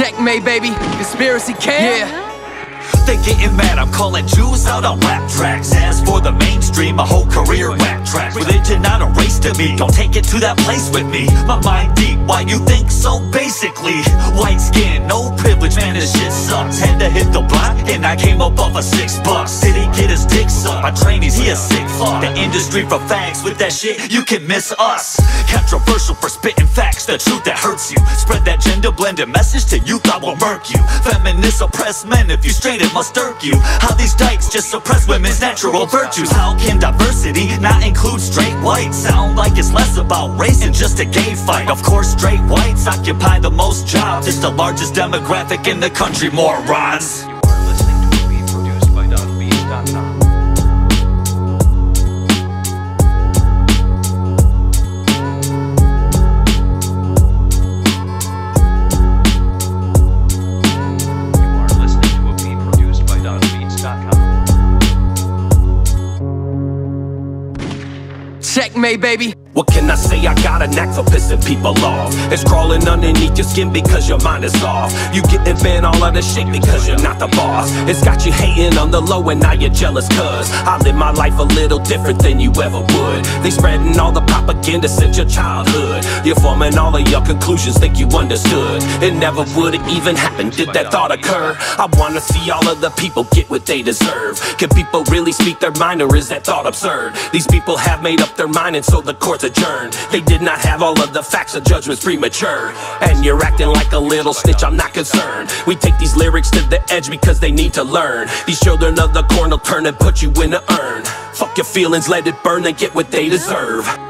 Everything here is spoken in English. Checkmate, baby. Konspiracy Kamp. Yeah. They getting mad, I'm calling Jews out on rap tracks. As for the mainstream, my whole career rap track. Religion not a race to me, don't take it to that place with me. My mind deep, why you think so basically? White skin, no privilege, man, this shit sucks. Had to hit the block, and I came up off of $6. Did he get his dick sucked? My trainees, he a sick fuck. The industry for fags, with that shit, you can miss us. Controversial for spitting facts, the truth that hurts you. Spread that gender-blended message to youth, I will murk you. Feminists oppress men, if you straight it must irk you. How these dykes just suppress women's natural virtues. How can diversity not include straight whites? Sound like it's less about race and just a gay fight. Of course straight whites occupy the most jobs. It's the largest demographic in the country, morons. You are listening to a beat produced by dogbeat.com. Checkmate, baby. What can I say? I got a knack for pissing people off. It's crawling underneath your skin because your mind is off. You getting bent all out of shape because you're not the boss. It's got you hating on the low and now you're jealous, cuz I live my life a little different than you ever would. They spreading all the propaganda since your childhood. You're forming all of your conclusions, think you understood. It never would have even happened, did that thought occur? I wanna see all of the people get what they deserve. Can people really speak their mind, or is that thought absurd? These people have made up their mind, and so the court adjourned. They did not have all of the facts, the judgment's premature. And you're acting like a little snitch, I'm not concerned. We take these lyrics to the edge because they need to learn. These children of the corn will turn and put you in the urn. Fuck your feelings, let it burn, and get what they deserve.